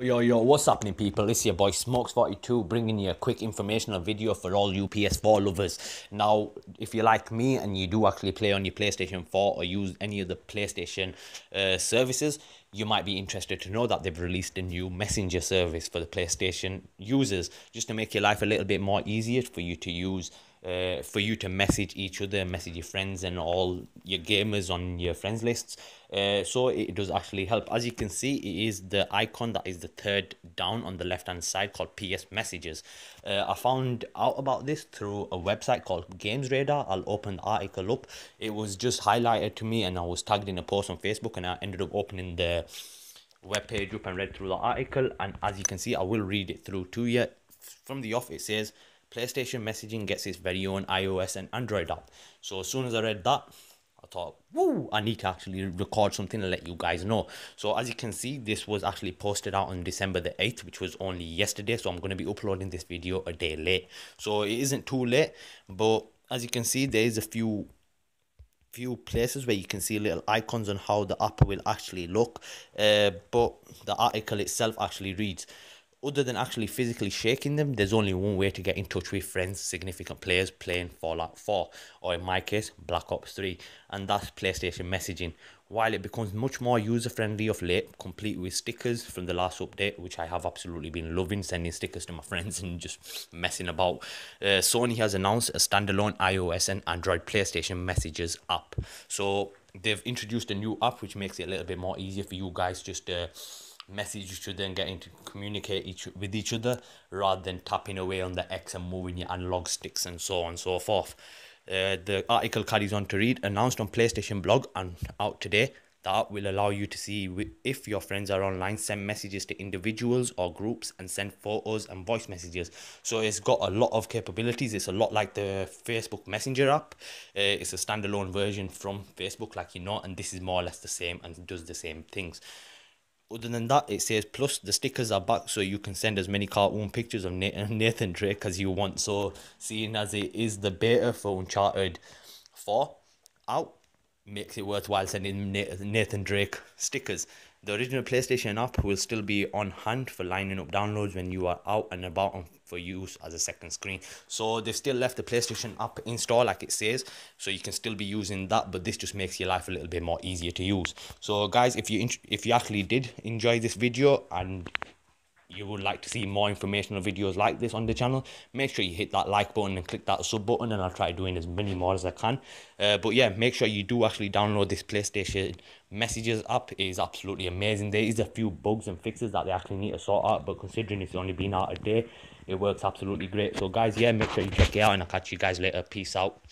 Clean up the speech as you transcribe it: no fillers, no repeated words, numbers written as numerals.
Yo, what's happening, people? It's your boy Smokes42 bringing you a quick informational video for all you PS4 lovers. Now, if you're like me and you do actually play on your PlayStation 4 or use any of the PlayStation services, you might be interested to know that they've released a new messenger service for the PlayStation users, just to make your life a little bit more easier for you to use, for you to message each other, message your friends and all your gamers on your friends lists. So it does actually help. As you can see, it is the icon that is the third down on the left hand side called PS Messages. I found out about this through a website called GamesRadar. I'll open the article up. It was just highlighted to me and I was tagged in a post on Facebook, and I ended up opening the web page up and read through the article. And as you can see, I will read it through to you. From the off, it says PlayStation Messaging gets its very own iOS and Android app. So as soon as I read that, I thought, woo, I need to actually record something and let you guys know. So as you can see, this was actually posted out on December the 8th, which was only yesterday. So I'm going to be uploading this video a day late. So it isn't too late, but as you can see, there is a few places where you can see little icons on how the app will actually look. But the article itself actually reads, other than actually physically shaking them, there's only one way to get in touch with friends, significant players playing Fallout 4, or in my case, Black Ops 3, and that's PlayStation Messaging. While it becomes much more user-friendly of late, complete with stickers from the last update, which I have absolutely been loving, sending stickers to my friends and just messing about, Sony has announced a standalone iOS and Android PlayStation Messages app. So they've introduced a new app, which makes it a little bit more easier for you guys just to message each other and getting to communicate with each other, rather than tapping away on the X and moving your analog sticks and so on and so forth. The article carries on to read, announced on PlayStation blog and out today, the app will allow you to see if your friends are online, send messages to individuals or groups, and send photos and voice messages. So it's got a lot of capabilities. It's a lot like the Facebook Messenger app. It's a standalone version from Facebook, like you know, and this is more or less the same and does the same things. Other than that, it says, plus the stickers are back, so you can send as many cartoon pictures of Nathan Drake as you want. So seeing as it is the beta for Uncharted 4 out, makes it worthwhile sending Nathan Drake stickers. The original PlayStation app will still be on hand for lining up downloads when you are out and about and for use as a second screen. So they've still left the PlayStation app in store, like it says, so you can still be using that, but this just makes your life a little bit more easier to use. So guys, if you actually did enjoy this video and you would like to see more informational videos like this on the channel, make sure you hit that like button and click that sub button, and I'll try doing as many more as I can. But yeah, make sure you do actually download this PlayStation Messages app. It is absolutely amazing. There is a few bugs and fixes that they actually need to sort out, but considering it's only been out a day, it works absolutely great. So guys, yeah, make sure you check it out, and I'll catch you guys later. Peace out.